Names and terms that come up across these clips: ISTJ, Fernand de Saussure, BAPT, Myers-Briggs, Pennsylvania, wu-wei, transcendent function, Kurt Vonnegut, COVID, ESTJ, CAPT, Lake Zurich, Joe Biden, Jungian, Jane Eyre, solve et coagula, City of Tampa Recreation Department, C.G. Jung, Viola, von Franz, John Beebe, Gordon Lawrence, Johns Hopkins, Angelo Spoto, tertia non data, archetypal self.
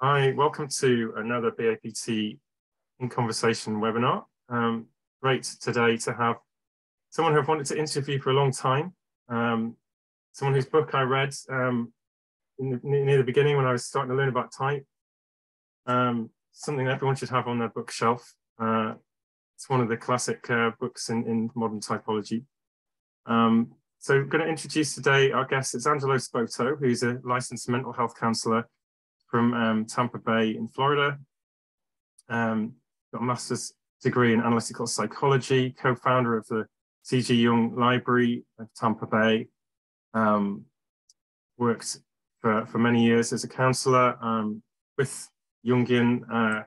Hi, welcome to another BAPT in Conversation webinar. Great today to have someone who I've wanted to interview for a long time, someone whose book I read near the beginning when I was starting to learn about type, something everyone should have on their bookshelf. It's one of the classic books in modern typology. So I'm going to introduce today our guest. It's Angelo Spoto, who's a licensed mental health counsellor from Tampa Bay in Florida. Got a master's degree in analytical psychology, co-founder of the C.G. Jung Library of Tampa Bay, worked for many years as a counsellor with Jungian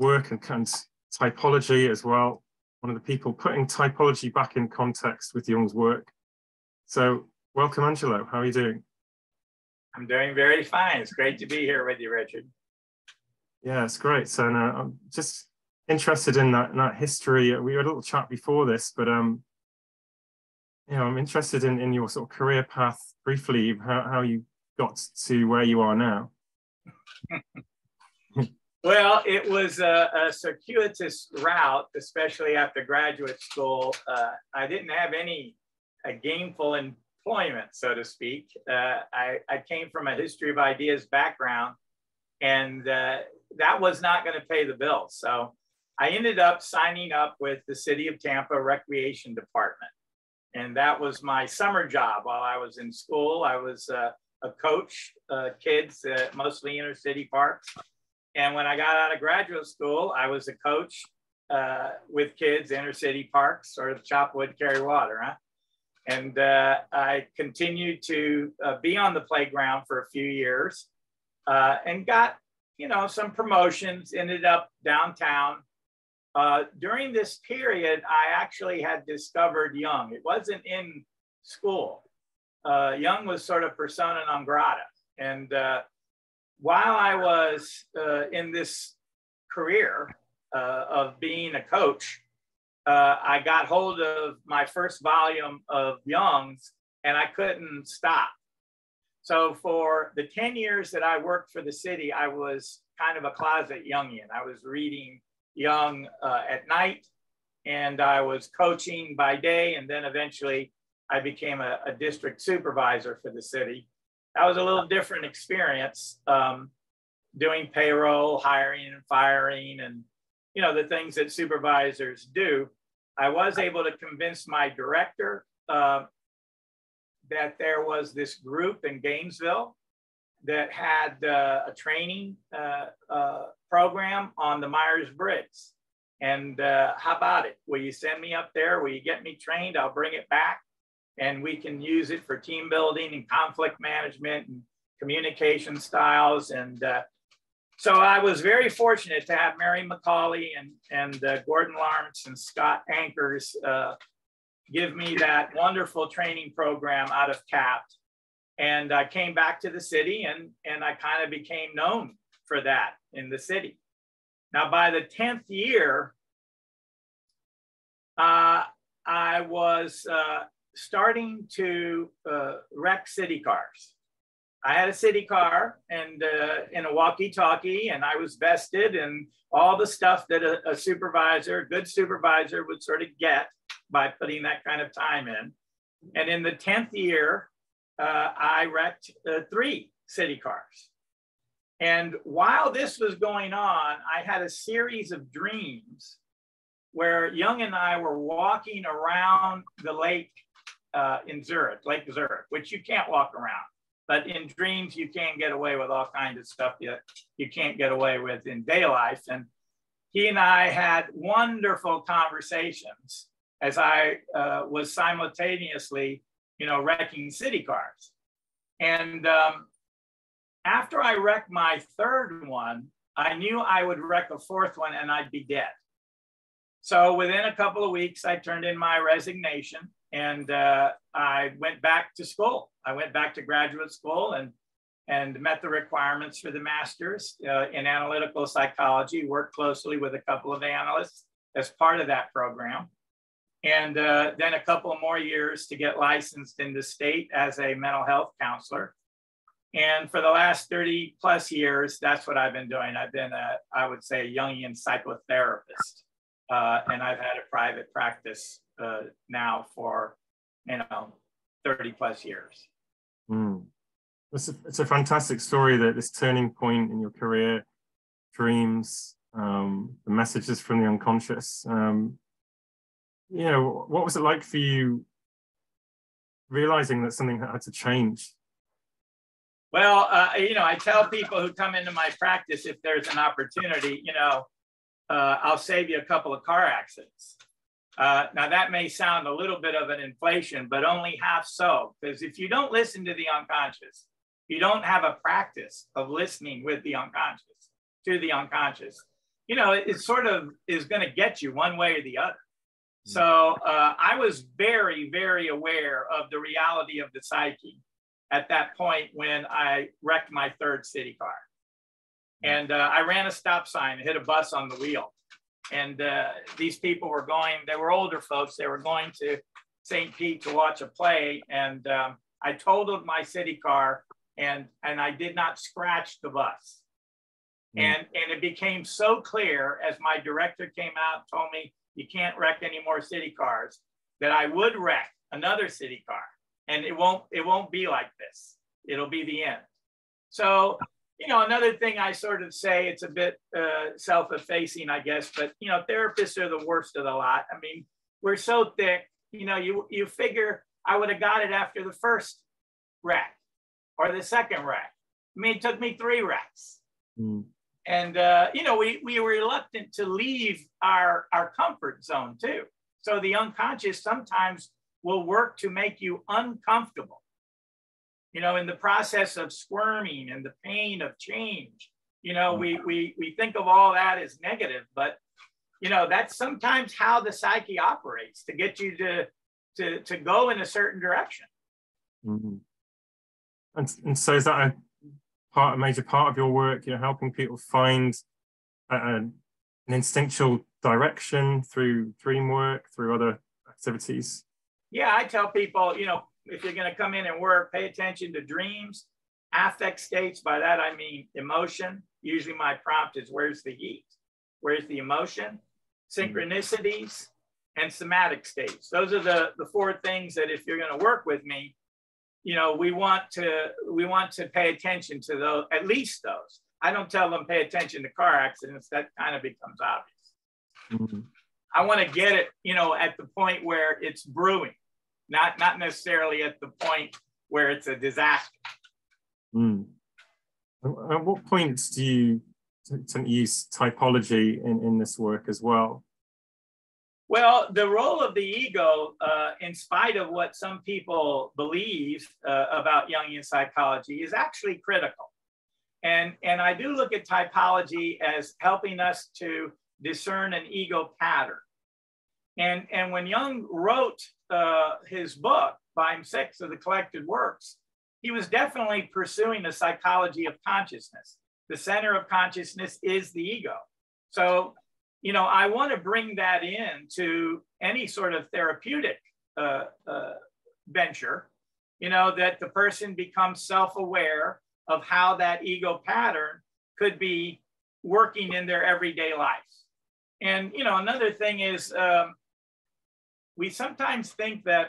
work and typology as well. One of the people putting typology back in context with Jung's work. So welcome, Angelo, how are you doing? I'm doing very fine. It's great to be here with you, Richard. Yeah, it's great. So no, I'm just interested in that history. We had a little chat before this, but you know, I'm interested in your sort of career path briefly, how you got to where you are now. Well, it was a circuitous route, especially after graduate school. I didn't have any gainful employment, so to speak. I came from a history of ideas background, and that was not going to pay the bills. So I ended up signing up with the City of Tampa Recreation Department. And that was my summer job while I was in school. I was a coach, kids, mostly inner city parks. And when I got out of graduate school, I was a coach with kids, inner city parks, sort of chop wood, carry water, huh? And I continued to be on the playground for a few years and got, you know, some promotions, ended up downtown. During this period, I actually had discovered Jung. It wasn't in school. Jung was sort of persona non grata. And while I was in this career of being a coach, I got hold of my first volume of Jung's, and I couldn't stop. So for the 10 years that I worked for the city, I was kind of a closet Jungian. I was reading Jung at night, and I was coaching by day, and then eventually I became a district supervisor for the city. That was a little different experience, doing payroll, hiring and firing, and you know, the things that supervisors do. I was able to convince my director that there was this group in Gainesville that had a training program on the Myers-Briggs. And how about it? Will you send me up there? Will you get me trained? I'll bring it back and we can use it for team building and conflict management and communication styles. And so I was very fortunate to have Mary McCaulley and Gordon Lawrence and Scott Anchors give me that wonderful training program out of CAPT. And I came back to the city, and I kind of became known for that in the city. Now, by the 10th year, I was starting to wreck city cars. I had a city car and a walkie-talkie, and I was vested in all the stuff that a supervisor, a good supervisor, would sort of get by putting that kind of time in. And in the 10th year, I wrecked 3 city cars. And while this was going on, I had a series of dreams where Jung and I were walking around the lake in Zurich, Lake Zurich, which you can't walk around. But in dreams, you can get away with all kinds of stuff that you can't get away with in day life. And he and I had wonderful conversations as I was simultaneously, you know, wrecking city cars. And after I wrecked my 3rd one, I knew I would wreck a 4th one and I'd be dead. So within a couple of weeks, I turned in my resignation. And I went back to school. I went back to graduate school and met the requirements for the master's in analytical psychology, worked closely with a couple of analysts as part of that program. And then a couple more years to get licensed in the state as a mental health counselor. And for the last 30 plus years, that's what I've been doing. I've been a, I would say, a Jungian psychotherapist. And I've had a private practice now for, 30 plus years. Mm. It's a fantastic story, that this turning point in your career, dreams, the messages from the unconscious. You know, what was it like for you realizing that something had to change? Well, I tell people who come into my practice, if there's an opportunity, I'll save you a couple of car accidents. Now, that may sound a little bit of an inflation, but only half so, because if you don't listen to the unconscious, you don't have a practice of listening with the unconscious, to the unconscious, it sort of is going to get you one way or the other. So I was very, very aware of the reality of the psyche at that point when I wrecked my third city car. And I ran a stop sign, hit a bus on the wheel. And these people were going, they were older folks, they were going to St. Pete to watch a play. And I totaled my city car, and I did not scratch the bus. And it became so clear as my director came out and told me, you can't wreck any more city cars, that I would wreck another city car. And it won't be like this. It'll be the end. So, another thing I sort of say, it's a bit self-effacing, I guess, but, therapists are the worst of the lot. I mean, we're so thick, you figure I would have got it after the first wreck or the second wreck. I mean, it took me 3 wrecks. Mm. And, we were reluctant to leave our comfort zone too. So the unconscious sometimes will work to make you uncomfortable, in the process of squirming and the pain of change. We think of all that as negative, but, that's sometimes how the psyche operates, to get you to go in a certain direction. Mm-hmm. And so is that a major part of your work, helping people find an instinctual direction through dream work, through other activities? Yeah, I tell people, if you're going to come in and work, pay attention to dreams, affect states. By that, I mean emotion. Usually my prompt is, where's the heat? Where's the emotion? Synchronicities and somatic states. Those are the 4 things that, if you're going to work with me, we want to pay attention to those, at least those. I don't tell them pay attention to car accidents. That kind of becomes obvious. Mm-hmm. I want to get it, at the point where it's brewing, not necessarily at the point where it's a disaster. Mm. At what points do you use typology in this work as well? Well, the role of the ego, in spite of what some people believe about Jungian psychology, is actually critical. And I do look at typology as helping us to discern an ego pattern. And when Jung wrote his book, Volume 6 of the Collected Works, he was definitely pursuing the psychology of consciousness. The center of consciousness is the ego. So, I want to bring that in to any sort of therapeutic venture, that the person becomes self-aware of how that ego pattern could be working in their everyday life. And, another thing is, we sometimes think that,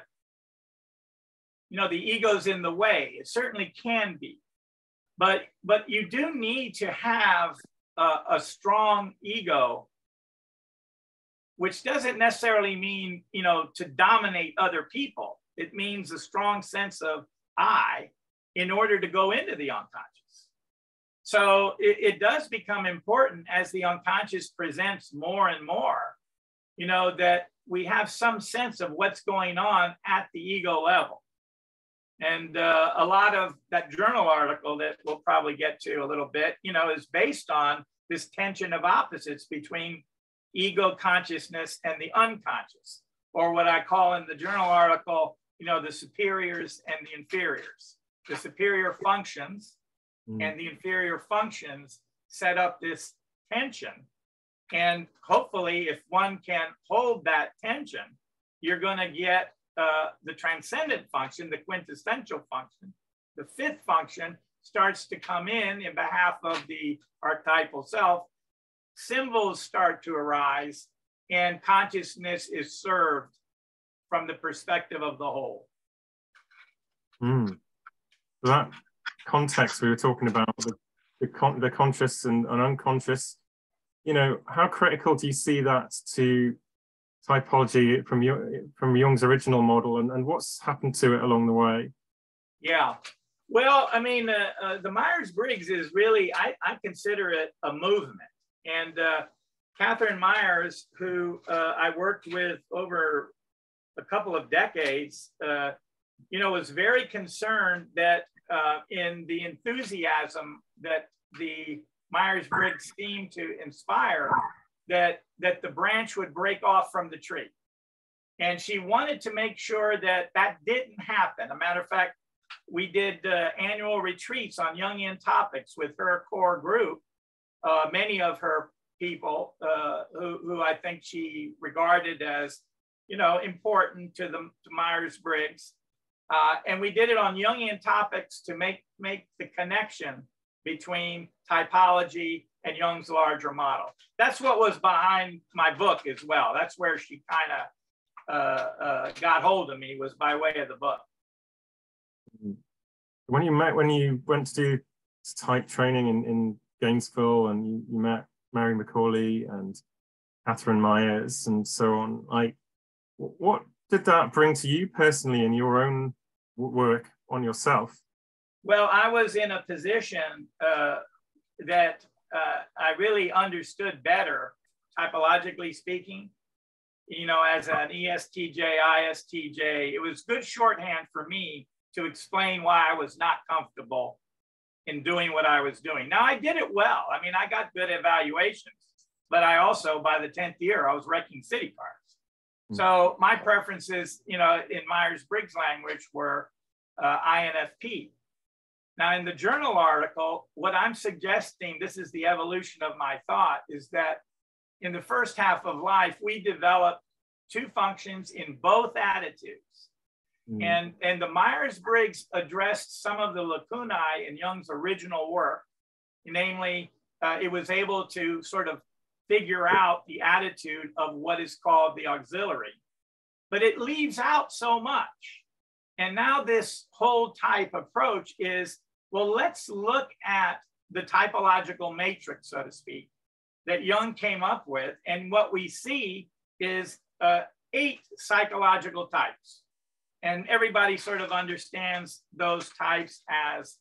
the ego's in the way. It certainly can be, but you do need to have a strong ego, which doesn't necessarily mean, to dominate other people. It means a strong sense of I in order to go into the unconscious. So it does become important as the unconscious presents more and more, that we have some sense of what's going on at the ego level. And a lot of that journal article that we'll probably get to a little bit, is based on this tension of opposites between ego consciousness and the unconscious, or what I call in the journal article, the superiors and the inferiors. The superior functions and the inferior functions set up this tension. And hopefully, if one can hold that tension, you're going to get the transcendent function, the quintessential function, the fifth function, starts to come in behalf of the archetypal self, symbols start to arise, and consciousness is served from the perspective of the whole. Mm. That context we were talking about, the conscious and unconscious, you know, how critical do you see that to typology from Jung's original model, and what's happened to it along the way? Yeah, well, I mean, the Myers-Briggs is really, I consider it a movement. And Katharine Myers, who I worked with over a couple of decades, you know, was very concerned that in the enthusiasm that the Myers-Briggs seemed to inspire, that the branch would break off from the tree. And she wanted to make sure that that didn't happen. A matter of fact, we did annual retreats on Jungian topics with her core group, many of her people who I think she regarded as, you know, important to Myers-Briggs. And we did it on Jungian topics to make the connection between typology and Jung's larger model. That's what was behind my book as well. That's where she kind of got hold of me, was by way of the book. When you went to do type training in Gainesville, and you met Mary McCaulley and Katharine Myers and so on, like, what did that bring to you personally in your own work on yourself? Well, I was in a position that I really understood better, typologically speaking, you know, as an ESTJ, ISTJ. It was good shorthand for me to explain why I was not comfortable in doing what I was doing. Now, I did it well. I mean, I got good evaluations, but I also, by the 10th year, I was wrecking city cars. So my preferences, you know, in Myers-Briggs language were INFP. Now, in the journal article, what I'm suggesting, this is the evolution of my thought, is that in the first half of life, we develop two functions in both attitudes. Mm. And the Myers-Briggs addressed some of the lacunae in Jung's original work. Namely, it was able to sort of figure out the attitude of what is called the auxiliary, but it leaves out so much. And now this whole type approach is, well, let's look at the typological matrix, so to speak, that Jung came up with. And what we see is 8 psychological types. And everybody sort of understands those types as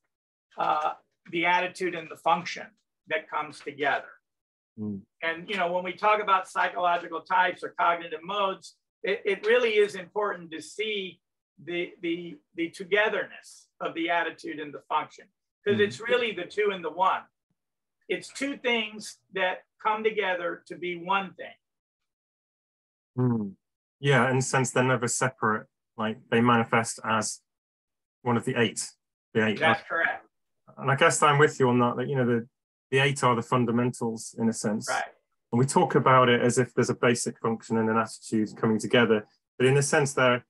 the attitude and the function that comes together. And, you know, when we talk about psychological types or cognitive modes, it really is important to see the togetherness of the attitude and the function, because it's really the two and the one. It's two things that come together to be one thing. Yeah, and since they're never separate, like they manifest as one of the 8. That's correct. And I guess I'm with you on that, you know, the 8 are the fundamentals in a sense. Right. And we talk about it as if there's a basic function and an attitude coming together. But in a sense, they're,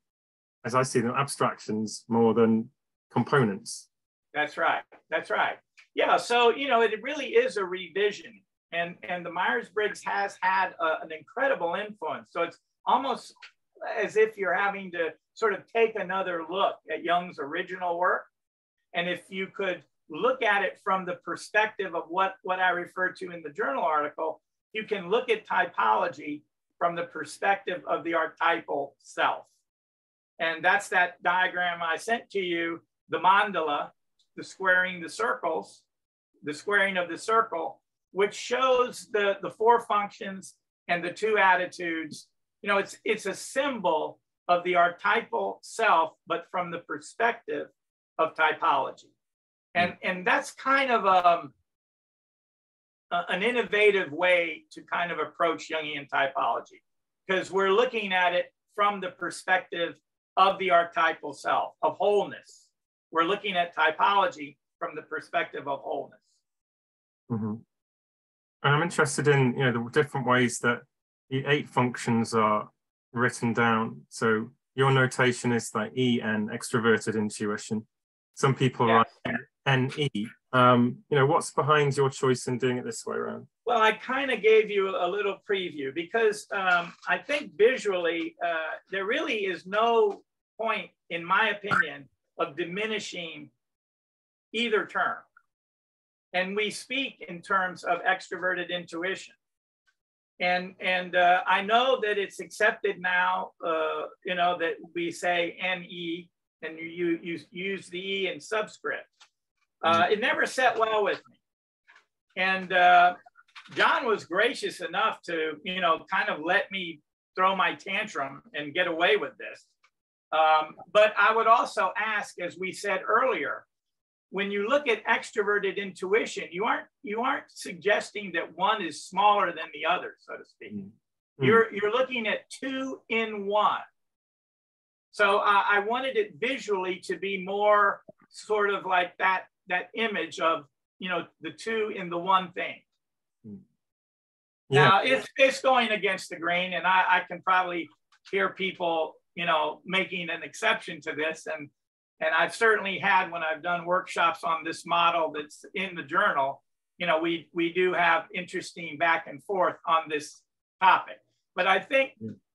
as I see them, abstractions more than components. That's right. That's right. Yeah. So, you know, it really is a revision. And the Myers-Briggs has had an incredible influence. So it's almost as if you're having to sort of take another look at Jung's original work. And if you could look at it from the perspective of what I refer to in the journal article, you can look at typology from the perspective of the archetypal self. And that's that diagram I sent to you, the mandala, the squaring the circles, the squaring of the circle, which shows the 4 functions and the 2 attitudes. You know, it's a symbol of the archetypal self, but from the perspective of typology. And that's kind of an innovative way to kind of approach Jungian typology, because we're looking at it from the perspective of the archetypal self, of wholeness. We're looking at typology from the perspective of wholeness. Mm-hmm. And I'm interested in, you know, the different ways that the 8 functions are written down. So your notation is like EN, extroverted intuition. Some people write N-E. You know, what's behind your choice in doing it this way around? Well, I kind of gave you a little preview because I think visually there really is no point, in my opinion, of diminishing either term. And we speak in terms of extroverted intuition. And I know that it's accepted now, you know, that we say N-E and you use the E in subscript. It never sat well with me. And John was gracious enough to, you know, kind of let me throw my tantrum and get away with this. But I would also ask, as we said earlier, when you look at extroverted intuition, you aren't suggesting that one is smaller than the other, so to speak. Mm-hmm. You're looking at two in one. So I wanted it visually to be more sort of like that image of, you know, the two in the one thing. Yeah. Now it's going against the grain, and I can probably hear people, you know, making an exception to this, and I've certainly had, when I've done workshops on this model that's in the journal, you know, we do have interesting back and forth on this topic. But I think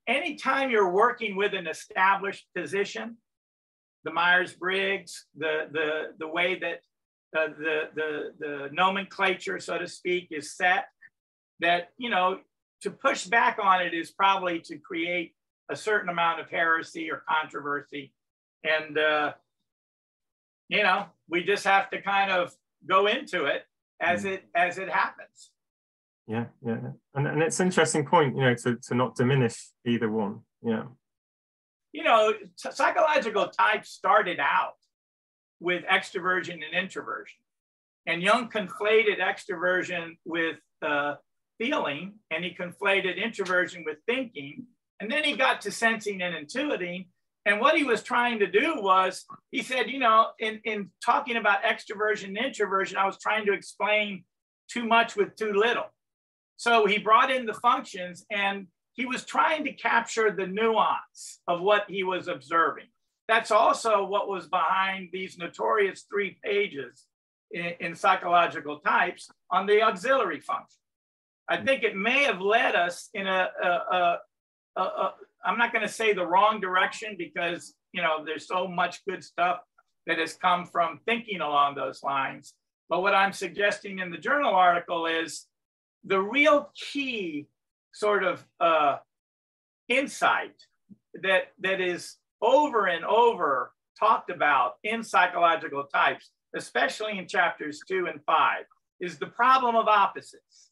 anytime you're working with an established position, the Myers-Briggs, the way that the nomenclature, so to speak, is set, that, you know, to push back on it is probably to create a certain amount of heresy or controversy. And, you know, we just have to kind of go into it as it happens. Yeah, yeah. And it's an interesting point, you know, to not diminish either one. Yeah. You know, psychological types started out with extroversion and introversion. And Jung conflated extroversion with feeling, and he conflated introversion with thinking. And then he got to sensing and intuiting. And what he was trying to do was, he said, you know, in talking about extroversion and introversion, I was trying to explain too much with too little. So he brought in the functions, and he was trying to capture the nuance of what he was observing. That's also what was behind these notorious 3 pages in psychological types on the auxiliary function. I think it may have led us in I'm not going to say the wrong direction, because, you know, there's so much good stuff that has come from thinking along those lines. But what I'm suggesting in the journal article is the real key sort of insight that is over and over talked about in psychological types, especially in chapters 2 and 5, is the problem of opposites.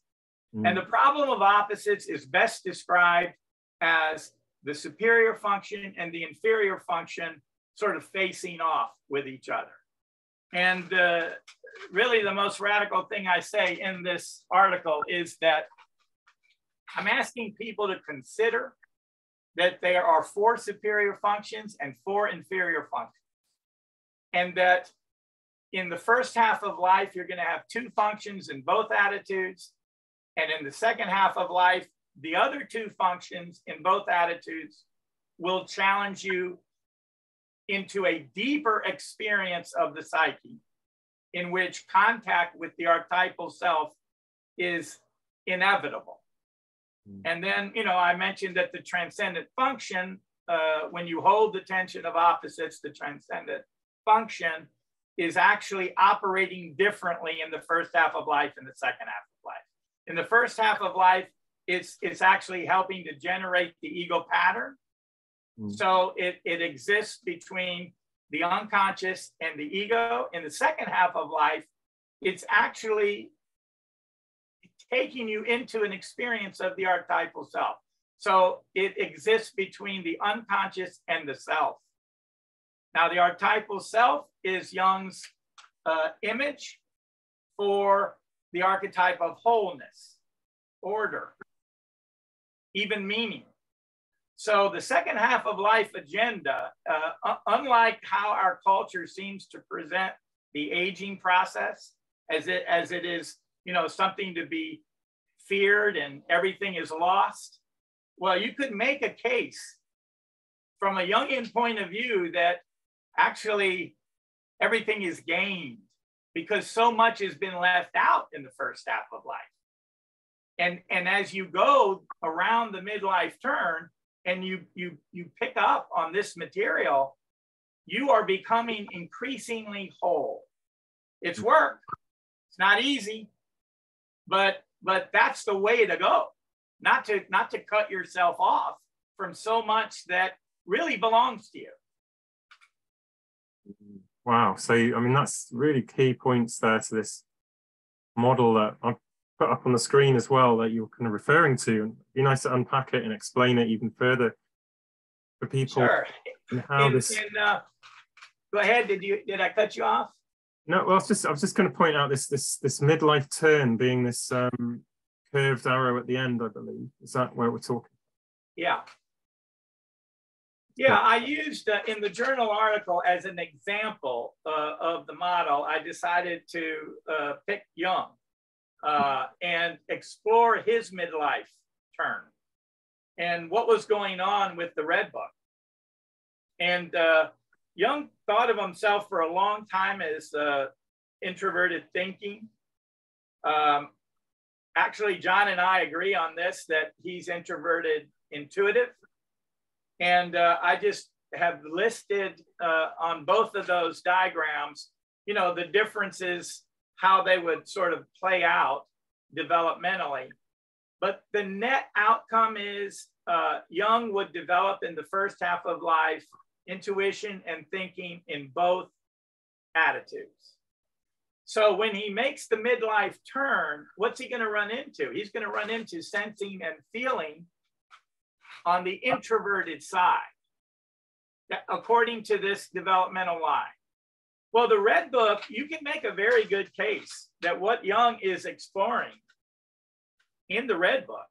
Mm. And the problem of opposites is best described as the superior function and the inferior function sort of facing off with each other. And really the most radical thing I say in this article is that I'm asking people to consider that there are 4 superior functions and 4 inferior functions. And that in the first half of life, you're going to have 2 functions in both attitudes. And in the second half of life, the other 2 functions in both attitudes will challenge you into a deeper experience of the psyche, in which contact with the archetypal self is inevitable. Mm. And then, you know, I mentioned that the transcendent function, when you hold the tension of opposites, the transcendent function is actually operating differently in the first half of life and the second half of life. In the first half of life, it's actually helping to generate the ego pattern. Mm. So it exists between the unconscious and the ego. In the second half of life, it's actually taking you into an experience of the archetypal self. So it exists between the unconscious and the self. Now, the archetypal self is Jung's image for the archetype of wholeness, order, even meaning. So the second half of life agenda, unlike how our culture seems to present the aging process as it is, you know, something to be feared and everything is lost. Well, you could make a case from a Jungian point of view that actually everything is gained because so much has been left out in the first half of life. And as you go around the midlife turn and you pick up on this material, you are becoming increasingly whole. It's work. It's not easy, but that's the way to go. Not to cut yourself off from so much that really belongs to you. Wow. So, I mean, that's really key points there to this model that I've put up on the screen as well that you're kind of referring to. It'd be nice to unpack it and explain it even further for people. Sure. And how go ahead. Did I cut you off? No, well, I was just going to point out this midlife turn being this curved arrow at the end, I believe. Is that where we're talking? Yeah. Yeah, I used in the journal article as an example of the model, I decided to pick Jung and explore his midlife turn and what was going on with the Red Book. And Jung thought of himself for a long time as introverted thinking. Actually, John and I agree on this, that he's introverted intuitive. And I just have listed on both of those diagrams, you know, the differences, how they would sort of play out developmentally. But the net outcome is Jung would develop in the first half of life intuition and thinking in both attitudes. So when he makes the midlife turn, what's he going to run into? He's going to run into sensing and feeling on the introverted side, according to this developmental line. Well, the Red Book, you can make a very good case that what Jung is exploring in the Red Book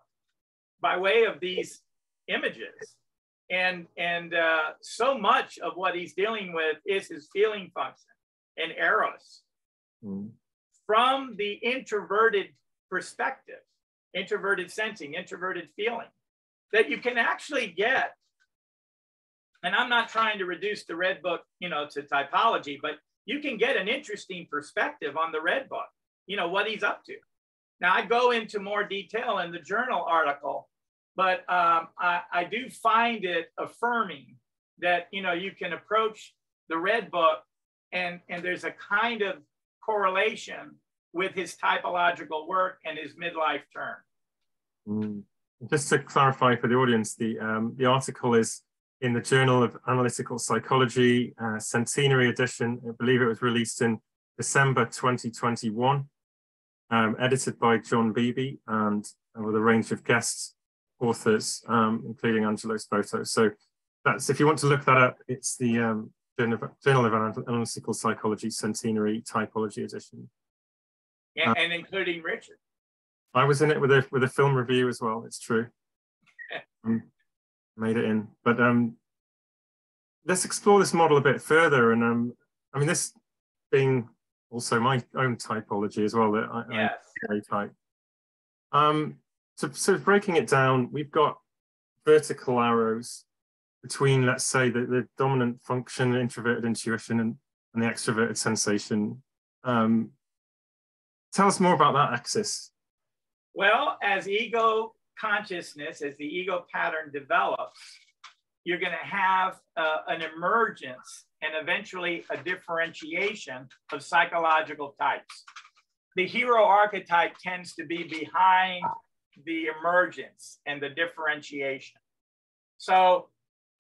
by way of these images and so much of what he's dealing with is his feeling function and eros from the introverted perspective, introverted sensing, introverted feeling, that you can actually get. And I'm not trying to reduce the Red Book, you know, to typology, but you can get an interesting perspective on the Red Book, you know, what he's up to. Now, I go into more detail in the journal article, but I do find it affirming that, you know, you can approach the Red Book and there's a kind of correlation with his typological work and his midlife turn. Mm. Just to clarify for the audience, the article is in the Journal of Analytical Psychology, Centenary Edition. I believe it was released in December 2021, edited by John Beebe and with a range of guest authors, including Angelo Spoto. So that's, if you want to look that up, it's the Journal of Analytical Psychology, Centenary Typology Edition. Yeah, and including Richard. I was in it with a film review as well. It's true. Made it in, but let's explore this model a bit further. And I mean, this being also my own typology as well. That I'm type. So breaking it down, we've got vertical arrows between, let's say, the dominant function, introverted intuition, and the extroverted sensation. Tell us more about that axis. Well, as ego consciousness, as the ego pattern develops, you're going to have an emergence and eventually a differentiation of psychological types. The hero archetype tends to be behind the emergence and the differentiation. So,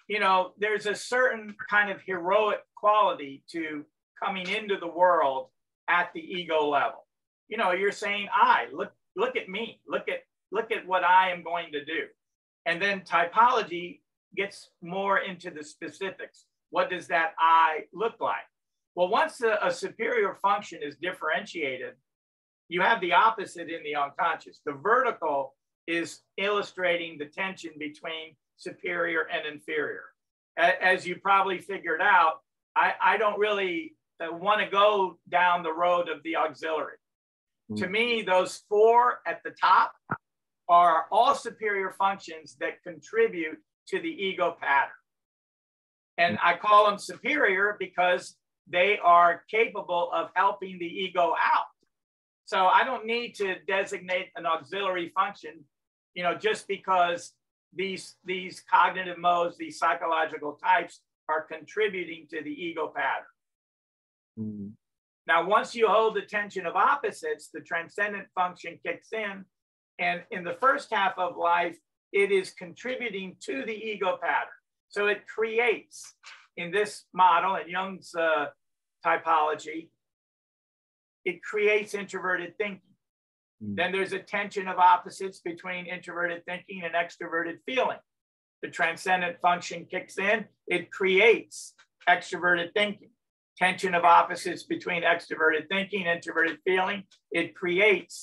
you know, there's a certain kind of heroic quality to coming into the world at the ego level. You know, you're saying, look at me, look at what I am going to do. And then typology gets more into the specifics. What does that I look like? Well, once a superior function is differentiated, you have the opposite in the unconscious. The vertical is illustrating the tension between superior and inferior. As you probably figured out, I don't really want to go down the road of the auxiliary. To me, those four at the top are all superior functions that contribute to the ego pattern. And I call them superior because they are capable of helping the ego out. So I don't need to designate an auxiliary function, you know, just because these cognitive modes, these psychological types are contributing to the ego pattern. Mm-hmm. Now, once you hold the tension of opposites, the transcendent function kicks in. And in the first half of life, it is contributing to the ego pattern. So it creates, in this model, in Jung's typology, it creates introverted thinking. Mm. Then there's a tension of opposites between introverted thinking and extroverted feeling. The transcendent function kicks in, it creates extroverted thinking. Tension of opposites between extroverted thinking, introverted feeling, it creates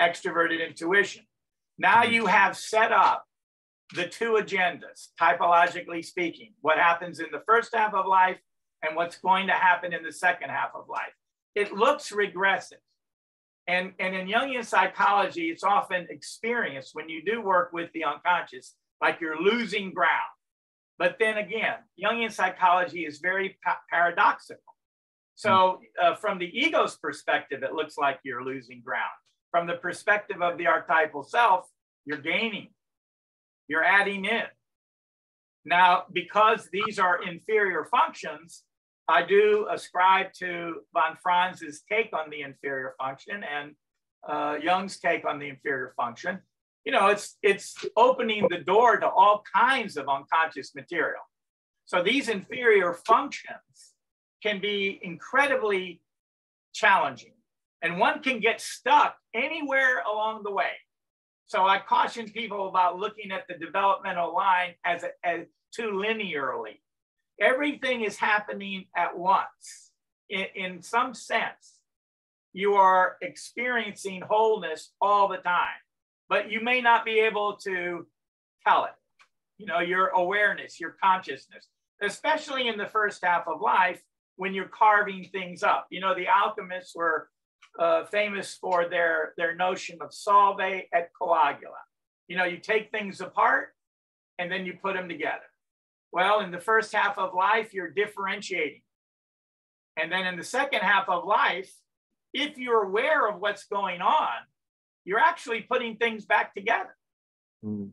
extroverted intuition. Now you have set up the two agendas, typologically speaking, what happens in the first half of life and what's going to happen in the second half of life. It looks regressive. And in Jungian psychology, it's often experienced when you do work with the unconscious, like you're losing ground. But then again, Jungian psychology is very paradoxical. So from the ego's perspective, it looks like you're losing ground. From the perspective of the archetypal self, you're gaining, you're adding in. Now, because these are inferior functions, I do ascribe to von Franz's take on the inferior function and Jung's take on the inferior function. You know, it's opening the door to all kinds of unconscious material. So these inferior functions can be incredibly challenging, and one can get stuck anywhere along the way. So I caution people about looking at the developmental line as too linearly. Everything is happening at once. In some sense, you are experiencing wholeness all the time, but you may not be able to tell it. You know, your awareness, your consciousness, especially in the first half of life when you're carving things up. You know, the alchemists were famous for their notion of solve et coagula. You know, you take things apart and then you put them together. Well, in the first half of life, you're differentiating. And then in the second half of life, if you're aware of what's going on, you're actually putting things back together. Mm.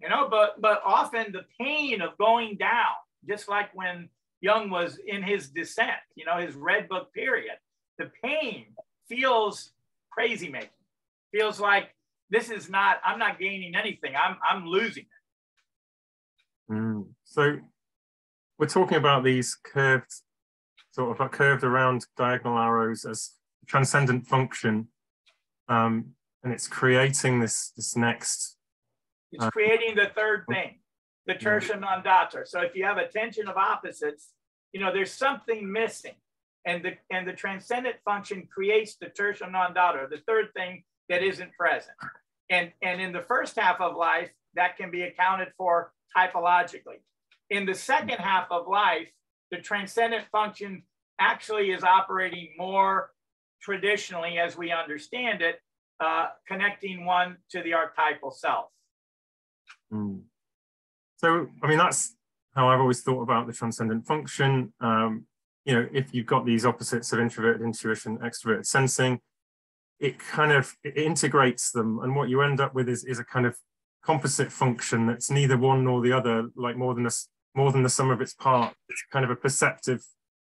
You know, but often the pain of going down, just like when Jung was in his descent, you know, his Red Book period, the pain feels crazy making, feels like this is not, I'm not gaining anything, I'm losing it. Mm. So we're talking about these curved, sort of curved around diagonal arrows as transcendent function. And it's creating this next. It's creating the third thing, the tertia non data. So if you have a tension of opposites, you know, there's something missing. And the transcendent function creates the tertia non data, the third thing that isn't present. And in the first half of life, that can be accounted for typologically. In the second half of life, the transcendent function actually is operating more traditionally, as we understand it, connecting one to the archetypal self. Mm. So, I mean, that's how I've always thought about the transcendent function. You know, if you've got these opposites of introverted intuition, extroverted sensing, it kind of it integrates them. And what you end up with is a kind of composite function that's neither one nor the other, like more than the sum of its parts. It's kind of a perceptive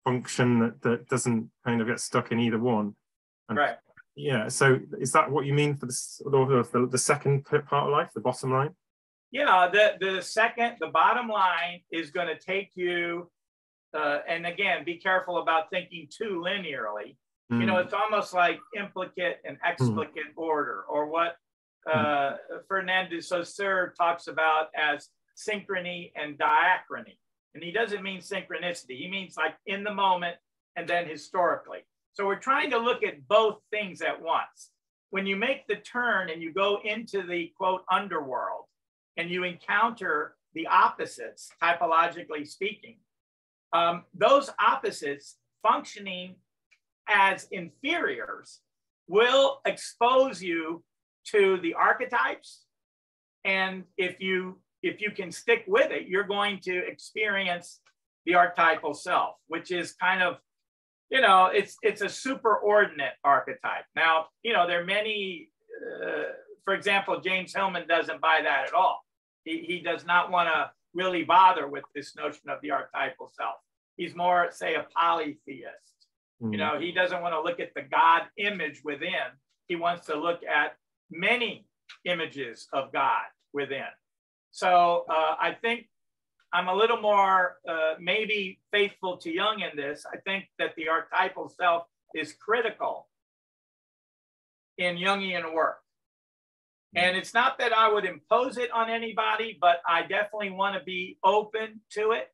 function that doesn't kind of get stuck in either one. And right. Yeah. So is that what you mean for the second part of life, the bottom line? Yeah. The bottom line is going to take you, and again, be careful about thinking too linearly. Mm. You know, it's almost like implicate and explicate order, or what Fernand de Saussure talks about as synchrony and diachrony. And he doesn't mean synchronicity. He means like in the moment and then historically. So we're trying to look at both things at once. When you make the turn and you go into the quote underworld and you encounter the opposites, typologically speaking, those opposites functioning as inferiors will expose you to the archetypes. And if you can stick with it, you're going to experience the archetypal self, which is kind of you know, it's a superordinate archetype. Now, you know, there are many, for example, James Hillman doesn't buy that at all. He does not want to really bother with this notion of the archetypal self. He's more, say, a polytheist. Mm-hmm. You know, he doesn't want to look at the God image within. He wants to look at many images of God within. So I think I'm a little more maybe faithful to Jung in this. I think that the archetypal self is critical in Jungian work. And it's not that I would impose it on anybody, but I definitely want to be open to it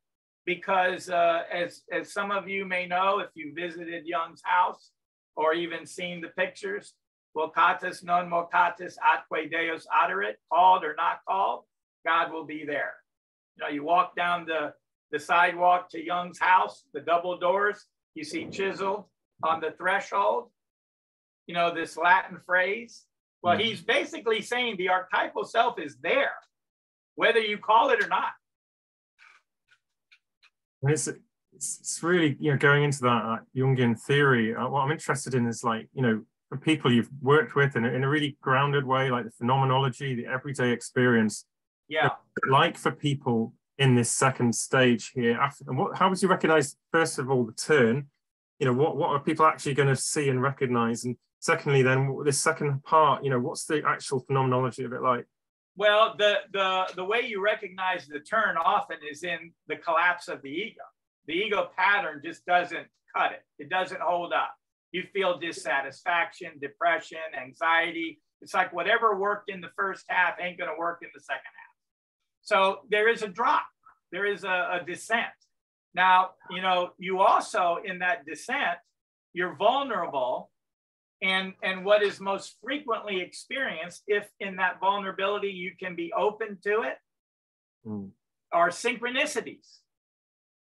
because as some of you may know, if you visited Jung's house or even seen the pictures, vocatus non vocatus atque Deus adoret, called or not called, God will be there. You know, you walk down the sidewalk to Jung's house, the double doors, you see chiseled on the threshold, you know, this Latin phrase. Well, he's basically saying the archetypal self is there, whether you call it or not. It's really, you know, going into that Jungian theory, what I'm interested in is, like, you know, the people you've worked with in a really grounded way, like the phenomenology, the everyday experience. Yeah. Like for people in this second stage here, after, and how would you recognize, first of all, the turn? You know, what are people actually going to see and recognize? And secondly, then this second part, you know, what's the actual phenomenology of it like? Well, the way you recognize the turn often is in the collapse of the ego. The ego pattern just doesn't cut it. It doesn't hold up. You feel dissatisfaction, depression, anxiety. It's like whatever worked in the first half ain't going to work in the second half. So there is a drop. There is a descent. Now, you know, you also in that descent, you're vulnerable. And what is most frequently experienced, if in that vulnerability you can be open to it, are synchronicities,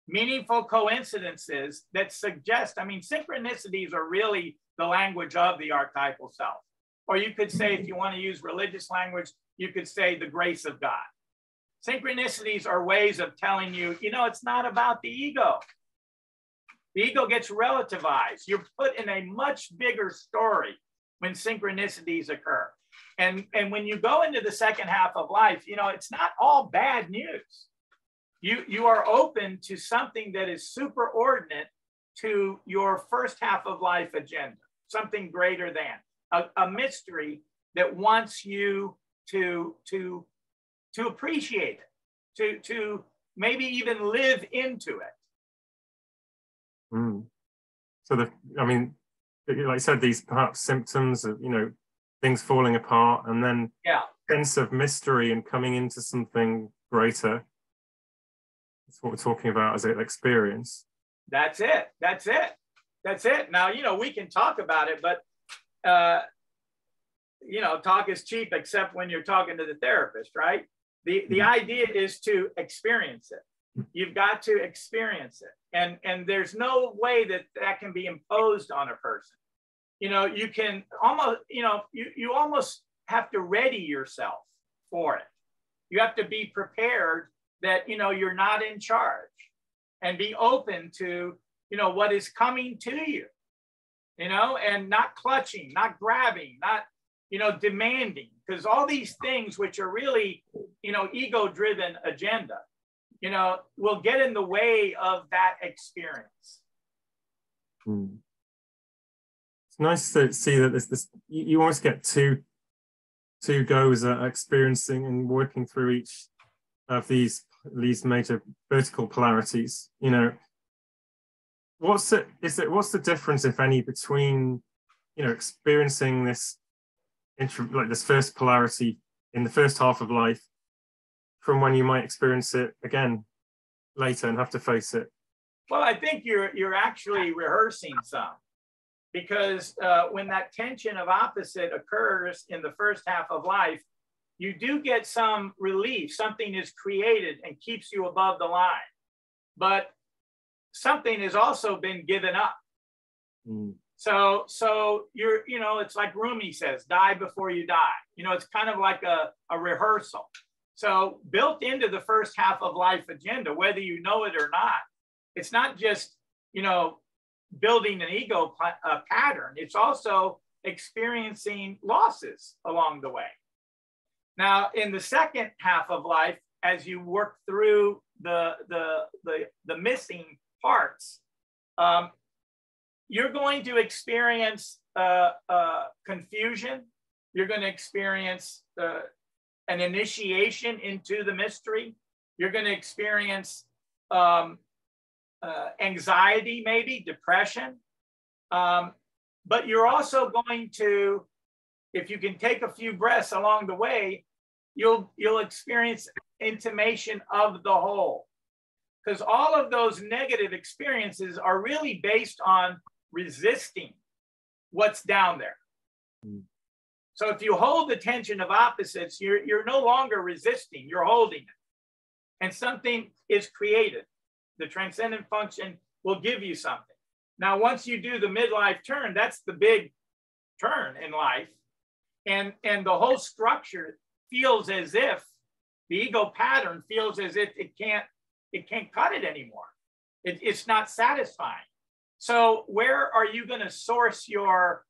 meaningful coincidences that suggest, I mean, synchronicities are really the language of the archetypal self. Or you could say, if you want to use religious language, you could say the grace of God. Synchronicities are ways of telling you, you know, it's not about the ego. The ego gets relativized. You're put in a much bigger story when synchronicities occur. And when you go into the second half of life, you know, it's not all bad news. You are open to something that is superordinate to your first half of life agenda, something greater than, a mystery that wants you to appreciate it, to maybe even live into it. So, I mean, like I said, these perhaps symptoms of, you know, things falling apart and then sense of mystery and coming into something greater. That's what we're talking about as an experience. That's it. That's it. That's it. Now, you know, we can talk about it, but, you know, talk is cheap except when you're talking to the therapist, right? The idea is to experience it. You've got to experience it. And there's no way that that can be imposed on a person. You know, you can almost, you know, you almost have to ready yourself for it. You have to be prepared that, you know, you're not in charge and be open to, you know, what is coming to you, you know, and not clutching, not grabbing, not, you know, demanding, because all these things which are really, you know, ego-driven agenda, you know, will get in the way of that experience. It's nice to see that there's this, you almost get two goes at experiencing and working through each of these major vertical polarities. You know, what's the difference, if any, between, you know, experiencing this this first polarity in the first half of life from when you might experience it again later and have to face it? Well, I think you're actually rehearsing some, because when that tension of opposite occurs in the first half of life, you do get some relief. Something is created and keeps you above the line, but something has also been given up. So you're, you know, it's like Rumi says, die before you die. You know, it's kind of like a rehearsal. So built into the first half of life agenda, whether you know it or not, it's not just, you know, building an ego pattern. It's also experiencing losses along the way. Now, in the second half of life, as you work through the missing parts, you're going to experience confusion. You're going to experience an initiation into the mystery. You're going to experience anxiety, maybe depression. But you're also going to, if you can take a few breaths along the way, you'll experience intimation of the whole. Because all of those negative experiences are really based on resisting what's down there. Mm. So if you hold the tension of opposites, you're no longer resisting, you're holding it. And something is created. The transcendent function will give you something. Now, once you do the midlife turn, that's the big turn in life. And the whole structure feels as if the ego pattern feels as if it can't cut it anymore. It's not satisfying. So where are you going to source your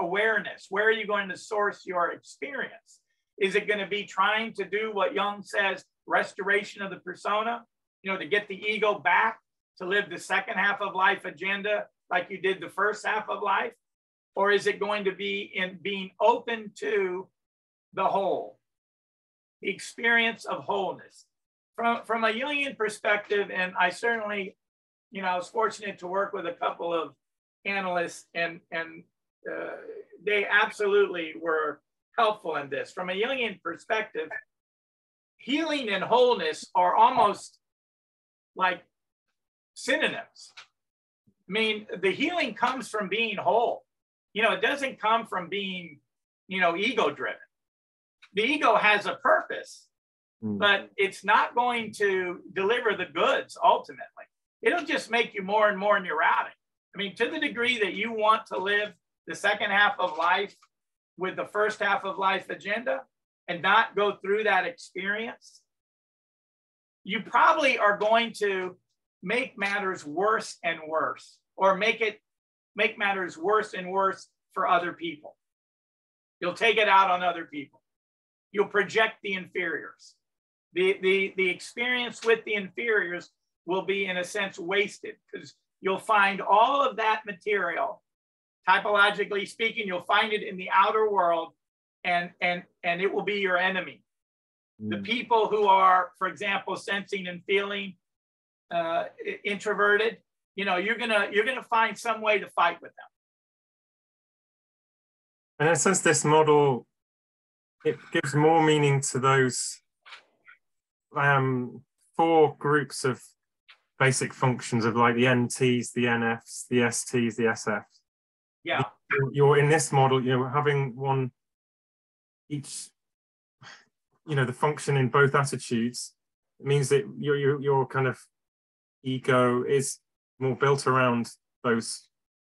awareness? Where are you going to source your experience? Is it going to be trying to do what Jung says, restoration of the persona, you know, to get the ego back, to live the second half of life agenda like you did the first half of life? Or is it going to be in being open to the whole, the experience of wholeness? From a Jungian perspective, and I certainly, you know, I was fortunate to work with a couple of analysts, and they absolutely were helpful in this. From a Jungian perspective, healing and wholeness are almost like synonyms. I mean, the healing comes from being whole. You know, it doesn't come from being, you know, ego-driven. The ego has a purpose, but it's not going to deliver the goods ultimately. It'll just make you more and more neurotic. I mean, to the degree that you want to live the second half of life with the first half of life agenda and not go through that experience, you probably are going to make matters worse and worse, or make matters worse and worse for other people. You'll take it out on other people. You'll project the inferiors. The experience with the inferiors will be, in a sense, wasted, because you'll find all of that material, typologically speaking, you'll find it in the outer world, and it will be your enemy. Mm. The people who are, for example, sensing and feeling introverted, you know, you're gonna find some way to fight with them. In essence, this model, it gives more meaning to those four groups of basic functions of like the NTs, the NFs, the STs, the SFs. Yeah. You're in this model, you know, having one each, you know, the function in both attitudes, it means that your kind of ego is more built around those,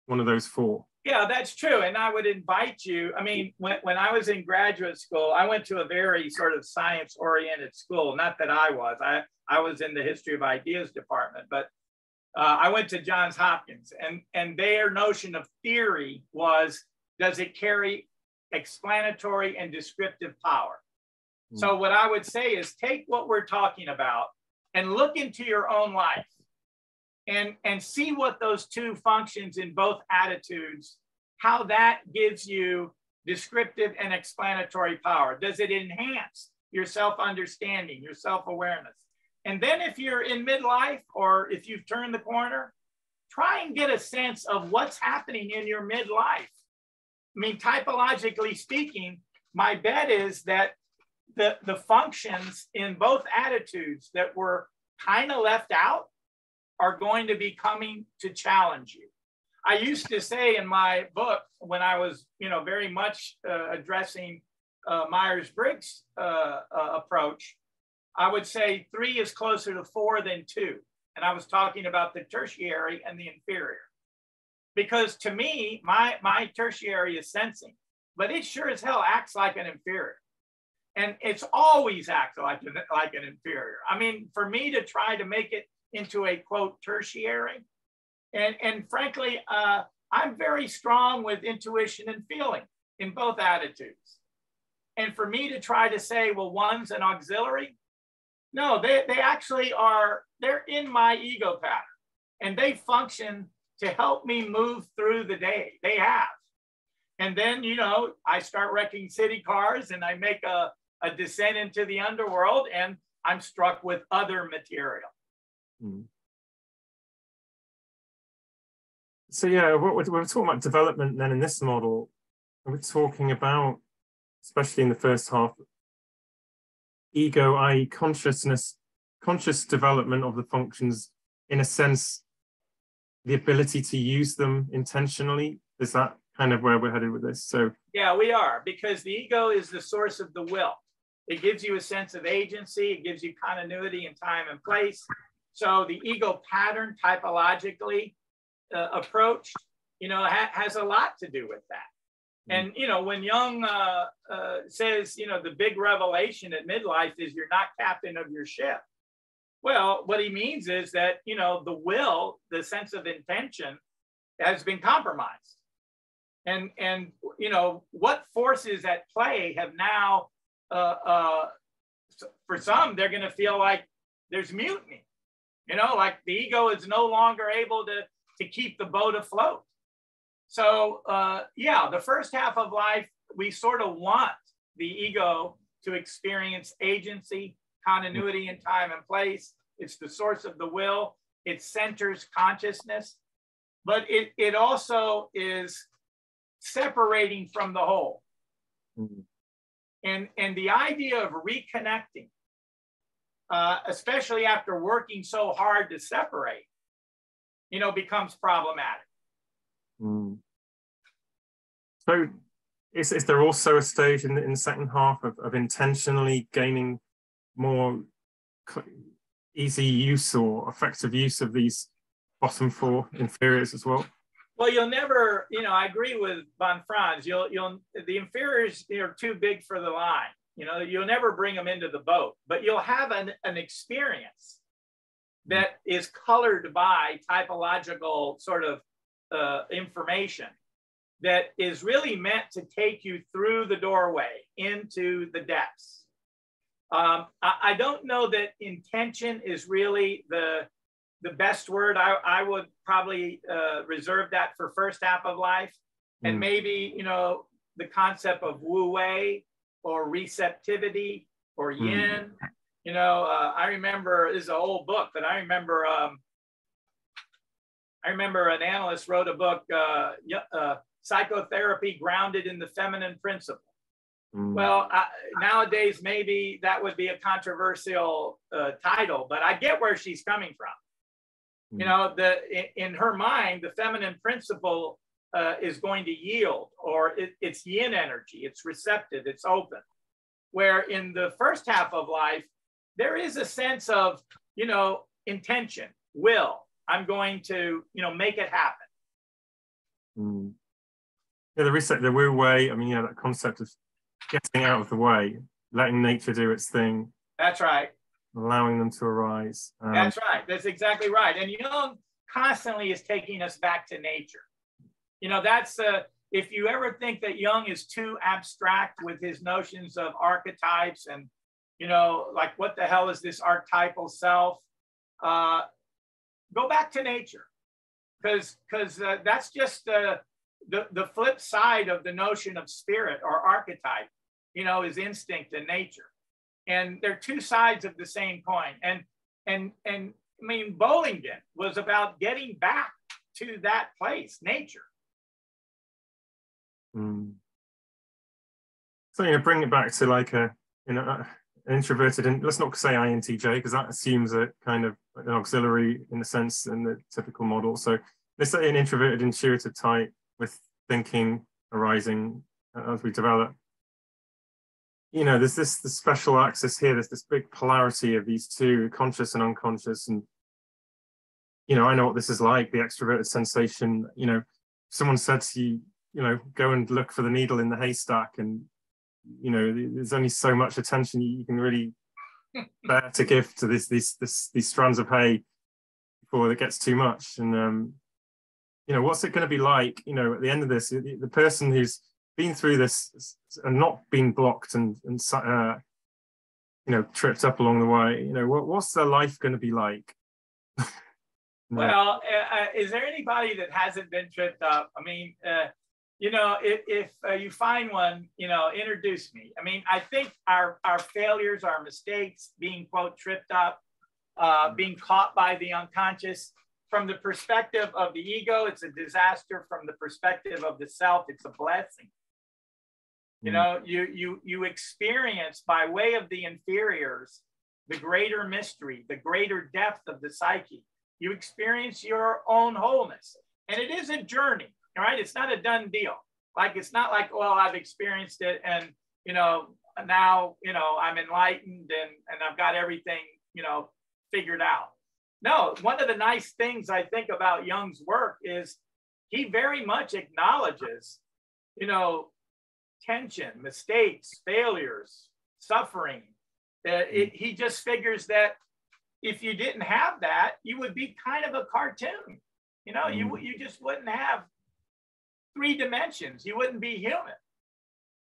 one of those four. Yeah, that's true. And I would invite you, I mean, when I was in graduate school, I went to a very sort of science-oriented school. Not that I was in the history of ideas department, but I went to Johns Hopkins, and their notion of theory was, does it carry explanatory and descriptive power? Mm. So what I would say is take what we're talking about and look into your own life. And see what those two functions in both attitudes, how that gives you descriptive and explanatory power. Does it enhance your self-understanding, your self-awareness? And then if you're in midlife, or if you've turned the corner, try and get a sense of what's happening in your midlife. I mean, typologically speaking, my bet is that the functions in both attitudes that were kind of left out are going to be coming to challenge you. I used to say in my book, when I was, you know, very much addressing Myers-Briggs approach, I would say 3 is closer to 4 than 2. And I was talking about the tertiary and the inferior. Because to me, my tertiary is sensing, but it sure as hell acts like an inferior. And it's always acted like an inferior. I mean, for me to try to make it into a quote tertiary And frankly, I'm very strong with intuition and feeling in both attitudes. And for me to try to say, well, one's an auxiliary, no, they actually are, they're in my ego pattern, and they function to help me move through the day. They have. And then, you know, I start wrecking city cars and I make a descent into the underworld, and I'm struck with other material. Mm. So yeah, we're talking about development then in this model. We're talking about, especially in the first half, ego, i.e. consciousness, conscious development of the functions, in a sense, the ability to use them intentionally. Is that kind of where we're headed with this? So yeah, we are, because the ego is the source of the will. It gives you a sense of agency. It gives you continuity in time and place. So the ego pattern, typologically approached, you know, has a lot to do with that. And, you know, when Jung says, you know, the big revelation at midlife is you're not captain of your ship. Well, what he means is that, you know, the will, the sense of intention has been compromised. And you know, what forces at play have now, for some, they're going to feel like there's mutiny, you know, like the ego is no longer able to keep the boat afloat. So yeah, the first half of life, we sort of want the ego to experience agency, continuity in time and place. It's the source of the will. It centers consciousness, but it also is separating from the whole. Mm-hmm. And the idea of reconnecting, especially after working so hard to separate, you know, becomes problematic. Mm. So is there also a stage in the second half of intentionally gaining more easy use or effective use of these bottom four inferiors as well? Well, you'll never, you know, I agree with von Franz, the inferiors are too big for the line, you know, you'll never bring them into the boat, but you'll have an experience that is colored by typological sort of information that is really meant to take you through the doorway into the depths. I don't know that intention is really the best word. I would probably reserve that for first half of life. And maybe, you know, the concept of wu-wei or receptivity or yin. You know, I remember, this is an old book, but I remember an analyst wrote a book, Psychotherapy Grounded in the Feminine Principle. Mm. Well, nowadays, maybe that would be a controversial title, but I get where she's coming from. Mm. You know, in her mind, the feminine principle is going to yield, or it's yin energy, it's receptive, it's open. Where in the first half of life, there is a sense of, you know, intention, will. I'm going to, you know, make it happen. Mm. Yeah, the wu wei. I mean, yeah, that concept of getting out of the way, letting nature do its thing. That's right. Allowing them to arise. That's right. That's exactly right. And Jung constantly is taking us back to nature. You know, that's if you ever think that Jung is too abstract with his notions of archetypes and, you know, like what the hell is this archetypal self? Go back to nature, because that's just the flip side of the notion of spirit or archetype, you know, is instinct and nature. And they're two sides of the same coin. And I mean, Bollingen was about getting back to that place, nature. Mm. So, you know, bring it back to like a, you know, an introverted, and let's not say INTJ, because that assumes a kind of an auxiliary in a sense in the typical model. So let's say an introverted intuitive type with thinking arising as we develop. You know, there's the special axis here, there's this big polarity of these two, conscious and unconscious. And, you know, I know what this is like, the extroverted sensation. You know, someone said to you, you know, go and look for the needle in the haystack, and you know, there's only so much attention you can really bear to give to these strands of hay before it gets too much. And you know, what's it going to be like, you know, at the end of this, the person who's been through this and not been blocked and you know, tripped up along the way, you know, what's their life going to be like? Well, is there anybody that hasn't been tripped up? I mean, you know, if you find one, you know, introduce me. I mean, I think our failures, our mistakes, being, quote, tripped up, being caught by the unconscious, from the perspective of the ego, it's a disaster. From the perspective of the self, it's a blessing. You know, you experience by way of the inferiors, the greater mystery, the greater depth of the psyche. You experience your own wholeness. And it is a journey, right? It's not a done deal. Like, it's not like, well, I've experienced it and, you know, now, you know, I'm enlightened and I've got everything, you know, figured out. No, one of the nice things I think about Jung's work is he very much acknowledges, you know, tension, mistakes, failures, suffering. He just figures that if you didn't have that, you would be kind of a cartoon. You know, you just wouldn't have three dimensions. You wouldn't be human.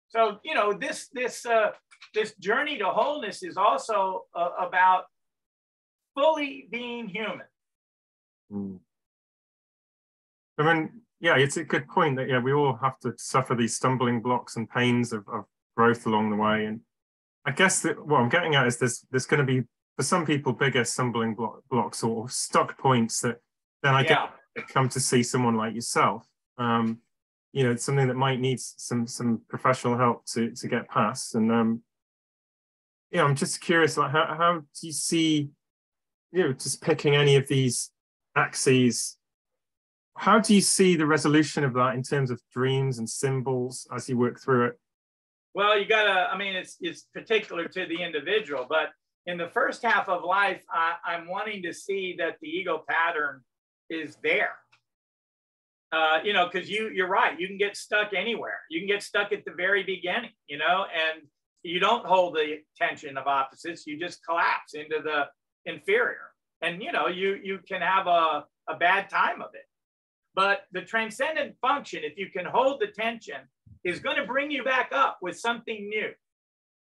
So, you know, this journey to wholeness is also about fully being human. I mean, yeah, it's a good point that, yeah, we all have to suffer these stumbling blocks and pains of growth along the way. And I guess that what I'm getting at is there's going to be, for some people, bigger stumbling blocks or stuck points that then I get come to see someone like yourself. You know, it's something that might need some professional help to get past. And yeah, I'm just curious, like, how do you see, you know, just picking any of these axes, how do you see the resolution of that in terms of dreams and symbols as you work through it? Well, you gotta, I mean, it's particular to the individual, but in the first half of life, I'm wanting to see that the ego pattern is there. You know, because you're right, you can get stuck anywhere. You can get stuck at the very beginning, you know, and you don't hold the tension of opposites, you just collapse into the inferior. And, you know, you can have a bad time of it. But the transcendent function, if you can hold the tension, is going to bring you back up with something new.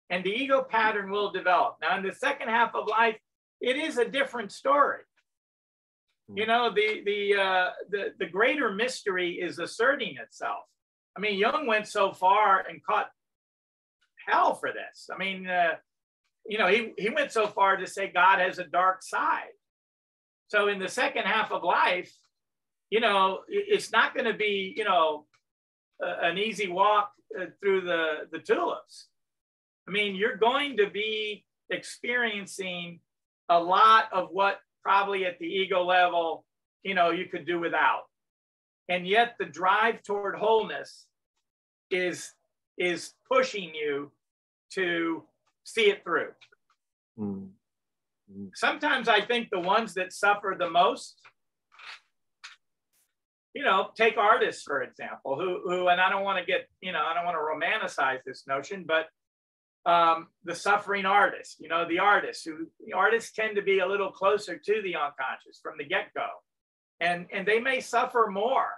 And the ego pattern will develop. Now, in the second half of life, it is a different story. You know, the greater mystery is asserting itself. I mean, Jung went so far and caught hell for this. I mean, you know, he went so far to say God has a dark side. So in the second half of life, you know, it's not going to be, you know, an easy walk through the tulips. I mean, you're going to be experiencing a lot of what probably at the ego level, you know, you could do without. And yet the drive toward wholeness is pushing you to see it through. Sometimes I think the ones that suffer the most, you know, take artists, for example, who and I don't want to get, you know, I don't want to romanticize this notion, but the suffering artist, you know, the artists tend to be a little closer to the unconscious from the get-go, and they may suffer more.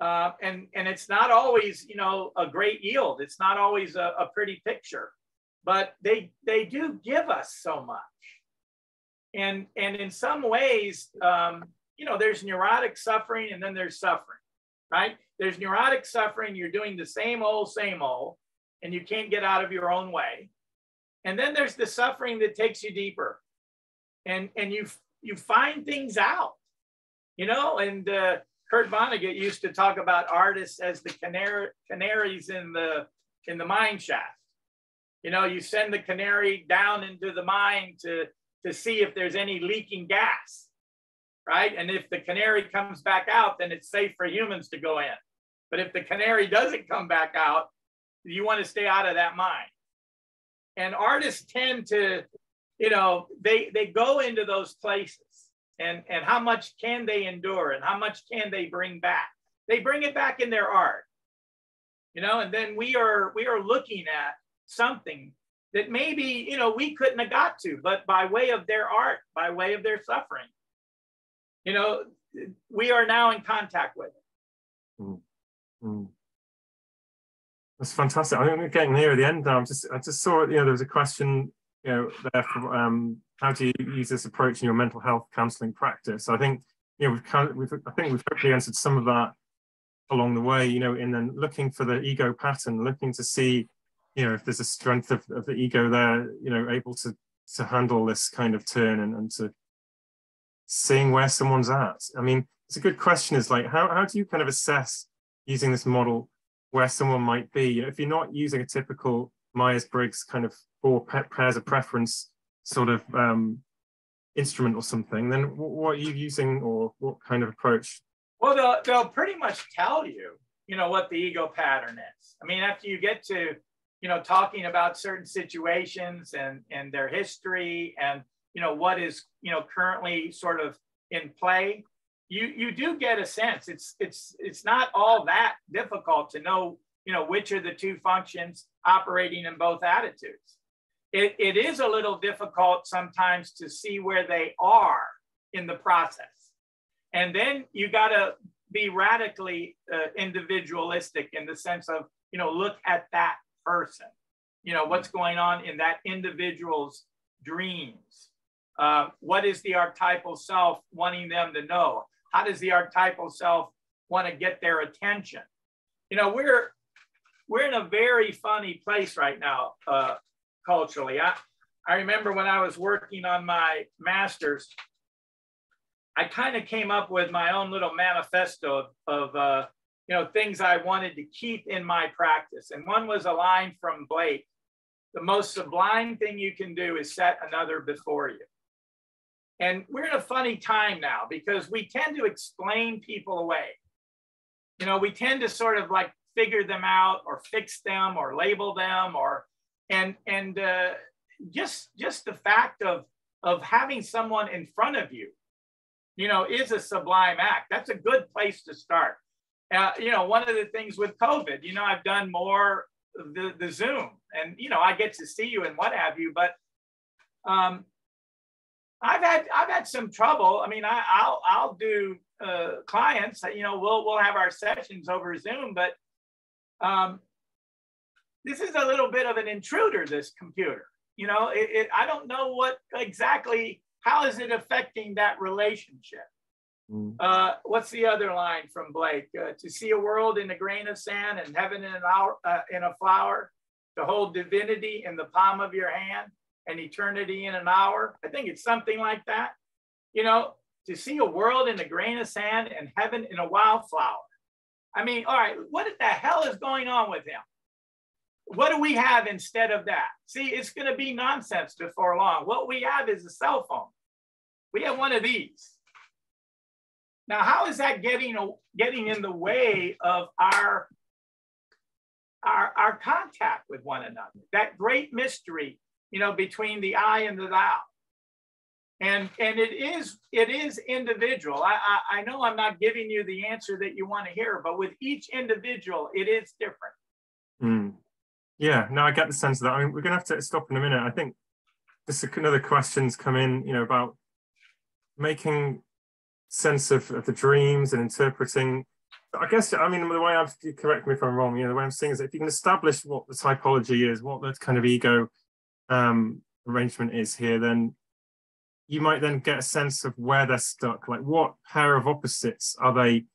And it's not always, you know, a great yield. It's not always a pretty picture. But they do give us so much. And in some ways, you know, there's neurotic suffering and then there's suffering, right? There's neurotic suffering. You're doing the same old, and you can't get out of your own way. And then there's the suffering that takes you deeper. And you find things out, you know? And Kurt Vonnegut used to talk about artists as the canaries in the mine shaft. You know, you send the canary down into the mine to see if there's any leaking gas, right? And if the canary comes back out, then it's safe for humans to go in. But if the canary doesn't come back out, you want to stay out of that mine. And artists tend to, you know, they go into those places. And how much can they endure? And how much can they bring back? They bring it back in their art, you know? And then we are looking at something that maybe, you know, we couldn't have got to, but by way of their art, by way of their suffering, you know, we are now in contact with it. That's fantastic. I think we're getting near the end now. I just saw, you know, there was a question, you know, there from how do you use this approach in your mental health counselling practice? I think, you know, I think we've hopefully answered some of that along the way, you know, in then looking for the ego pattern, looking to see, you know, if there's a strength of the ego there, you know, able to handle this kind of turn and to seeing where someone's at. I mean, it's a good question. Is like, how do you kind of assess using this model where someone might be? You know, if you're not using a typical Myers-Briggs kind of four pairs of preference sort of instrument or something, then what are you using or what kind of approach? Well, they'll pretty much tell you, you know, what the ego pattern is. I mean, after you get to, you know, talking about certain situations and their history and, you know, what is, you know, currently sort of in play, you do get a sense. It's not all that difficult to know, you know, which are the two functions operating in both attitudes. It is a little difficult sometimes to see where they are in the process. And then you got to be radically individualistic in the sense of, you know, look at that person, you know, what's going on in that individual's dreams. What is the archetypal self wanting them to know? How does the archetypal self want to get their attention? You know, we're in a very funny place right now, culturally. I remember when I was working on my master's, I kind of came up with my own little manifesto of you know, things I wanted to keep in my practice. And one was a line from Blake: the most sublime thing you can do is set another before you. And we're in a funny time now because we tend to explain people away. You know, we tend to sort of like figure them out or fix them or label them, or and just the fact of having someone in front of you, you know, is a sublime act. That's a good place to start. You know, one of the things with COVID, you know, I've done more the Zoom, and, you know, I get to see you and what have you, but I've had some trouble. I mean, I'll do clients, you know, we'll have our sessions over Zoom, but this is a little bit of an intruder, this computer, you know, I don't know what exactly, how is it affecting that relationship? What's the other line from Blake? To see a world in a grain of sand and heaven in a flower, to hold divinity in the palm of your hand and eternity in an hour. I think it's something like that. You know, to see a world in a grain of sand and heaven in a wildflower. I mean, all right, what the hell is going on with him? What do we have instead of that? See, it's going to be nonsense before long. What we have is a cell phone. We have one of these. Now, how is that getting in the way of our contact with one another? That great mystery, you know, between the I and the thou. And it is individual. I know I'm not giving you the answer that you want to hear, but with each individual, it is different. Yeah, no, I get the sense of that. I mean, we're going to have to stop in a minute. I think this is another question's come in, you know, about making sense of the dreams and interpreting. I guess, I mean, the way I've, correct me if I'm wrong, you know, the way I'm seeing is that if you can establish what the typology is, what that kind of ego arrangement is here, then you might then get a sense of where they're stuck. Like, what pair of opposites are they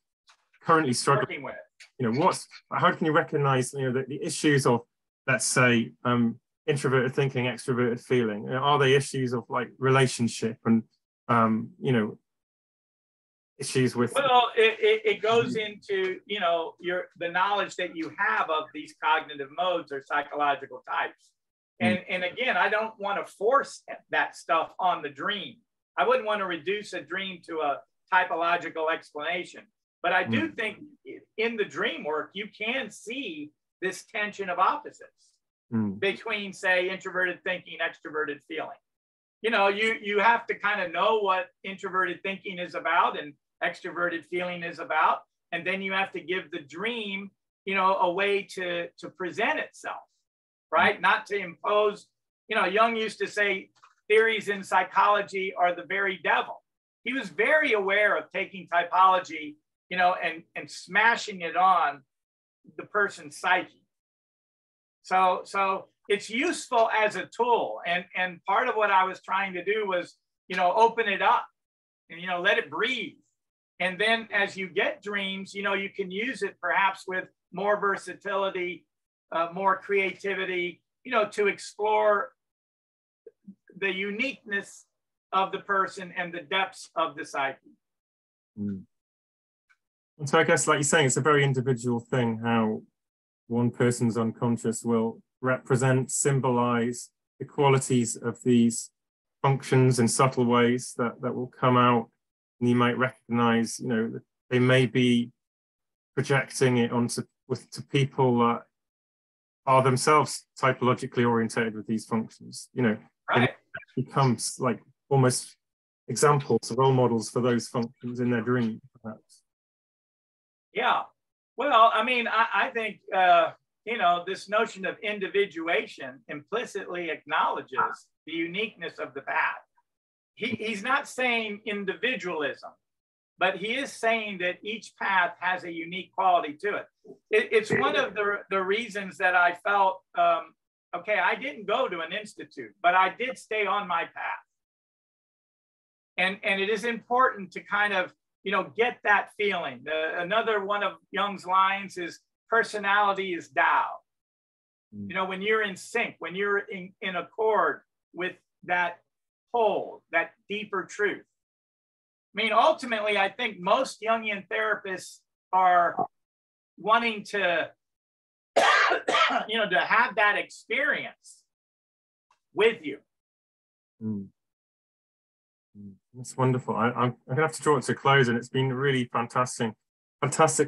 currently struggling with? You know, how can you recognize, you know, the issues of, let's say, introverted thinking, extroverted feeling? You know, are they issues of like relationship and, you know, issues with? Well, it goes into, you know, the knowledge that you have of these cognitive modes or psychological types. And again, I don't want to force that stuff on the dream. I wouldn't want to reduce a dream to a typological explanation. But I do think in the dream work, you can see this tension of opposites between, say, introverted thinking, extroverted feeling. You know, you have to kind of know what introverted thinking is about and extroverted feeling is about, and then you have to give the dream, you know, a way to present itself, right? Not to impose. You know, Jung used to say theories in psychology are the very devil. He was very aware of taking typology you know, and smashing it on the person's psyche. So it's useful as a tool. And part of what I was trying to do was, you know, open it up and, you know, let it breathe. And then as you get dreams, you know, you can use it perhaps with more versatility, more creativity, you know, to explore the uniqueness of the person and the depths of the psyche. Mm. And so I guess, like you're saying, it's a very individual thing how one person's unconscious will represent, symbolize the qualities of these functions in subtle ways that will come out, and you might recognize, you know, they may be projecting it onto people that are themselves typologically orientated with these functions, you know, right. It becomes like almost examples, role models for those functions in their dream, perhaps. Yeah, well, I mean, I think, you know, this notion of individuation implicitly acknowledges the uniqueness of the path. He's not saying individualism, but he is saying that each path has a unique quality to it. It's one of the reasons that I felt, okay, I didn't go to an institute, but I did stay on my path. And it is important to kind of, you know, get that feeling. Another one of Jung's lines is, personality is Tao. Mm. You know, when you're in sync, when you're in accord with that whole, that deeper truth. I mean, ultimately, I think most Jungian therapists are wanting to, you know, to have that experience with you. Mm. That's wonderful. I'm going to have to draw it to a close, and it's been really fantastic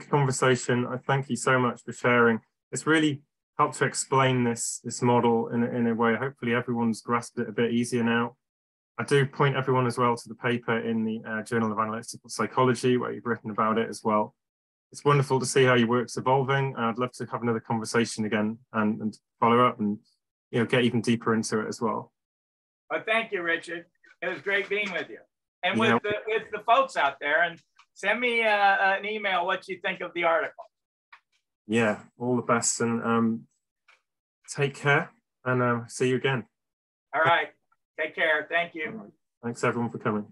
conversation. I thank you so much for sharing. It's really helped to explain this model in a way. Hopefully everyone's grasped it a bit easier now. I do point everyone as well to the paper in the Journal of Analytical Psychology, where you've written about it as well. It's wonderful to see how your work's evolving. I'd love to have another conversation again and follow up and, you know, get even deeper into it as well. Well, thank you, Richard. It was great being with you. And with the folks out there, and send me an email what you think of the article. Yeah, all the best, and take care, and see you again. All right, take care. Thank you. Right. Thanks everyone for coming.